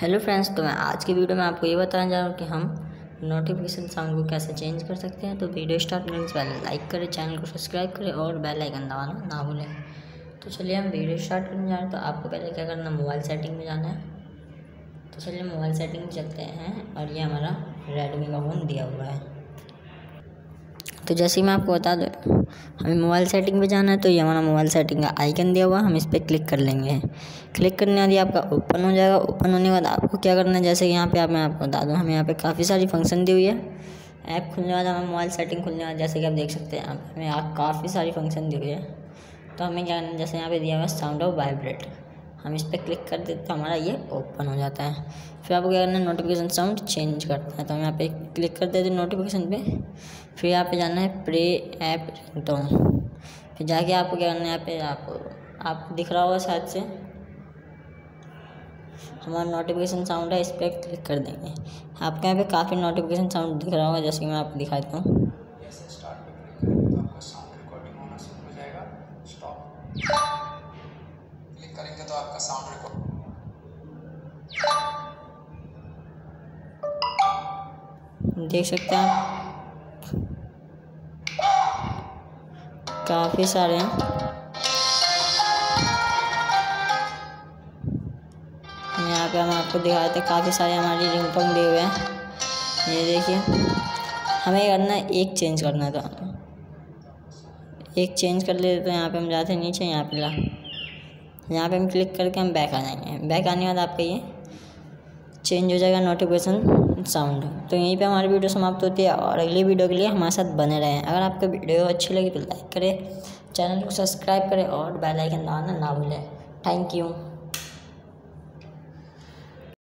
Hello friends, तो मैं आज की वीडियो में आपको ये बताने जा रहा हूँ कि हम नोटिफिकेशन साउंड को कैसे चेंज कर सकते हैं। तो वीडियो स्टार्ट करने से पहले लाइक करें, चैनल को सब्सक्राइब करें और बेल आइकन दबाना ना भूलें। तो चलिए हम वीडियो स्टार्ट करने जा रहे हैं। तो आपको पहले क्या करना है, मोबाइल सेटिंग में जाना है। तो चलिए मोबाइल सेटिंग में चलते हैं और ये हमारा रेडमी का फ़ोन दिया हुआ है। तो जैसे मैं आपको बता दूँ, हमें मोबाइल सेटिंग पे जाना है। तो ये हमारा मोबाइल सेटिंग का आइकन दिया हुआ है, हम इस पर क्लिक कर लेंगे। क्लिक करने वाली आपका ओपन हो जाएगा। ओपन होने के बाद आपको क्या करना है, जैसे यहाँ पे आप मैं आपको बता दूँ, हमें यहाँ पे काफ़ी सारी फंक्शन दी हुई है। ऐप खुलने वाला हमारा मोबाइल सेटिंग खुलने वाला, जैसे कि आप देख सकते हैं यहाँ पर हमें काफ़ी सारी फंक्शन दी हुई है। तो हमें क्या करना है, जैसे यहाँ पर दिया हुआ है साउंड ऑफ वाइब्रेट, हम इस पर क्लिक कर देते तो हमारा ये ओपन हो जाता है। फिर आपको क्या करना है, नोटिफिकेशन साउंड चेंज करना है। तो हम यहाँ पे क्लिक कर देते हैं नोटिफिकेशन पे। फिर यहाँ पे जाना है प्ले ऐप रिंगटोन। फिर जाके आपको क्या करना है, यहाँ पे आपको दिख रहा होगा शायद से हमारा नोटिफिकेशन साउंड है, इस पर क्लिक कर देंगे। आपके यहाँ पे काफ़ी नोटिफिकेशन साउंड दिख रहा होगा, जैसे कि मैं आपको दिखा देता हूँ। करेंगे तो आपका साउंड रिकॉर्ड देख सकते हैं, काफ़ी सारे हैं। यहाँ पे हम आपको दिखाते हैं काफ़ी सारे हमारी रिंगटोन दिए हुए हैं। ये देखिए, हमें करना है एक चेंज करना था, एक चेंज कर लेते तो यहाँ पे हम जाते हैं नीचे। यहाँ पे हम क्लिक करके हम बैक आ जाएंगे। बैक आने के बाद आपका ये चेंज हो जाएगा नोटिफिकेशन साउंड। तो यहीं पे हमारी वीडियो समाप्त होती है और अगली वीडियो के लिए हमारे साथ बने रहें। अगर आपको वीडियो अच्छी लगी तो लाइक करें, चैनल को सब्सक्राइब करें और बेल आइकन दबाना ना भूलें। Thank you.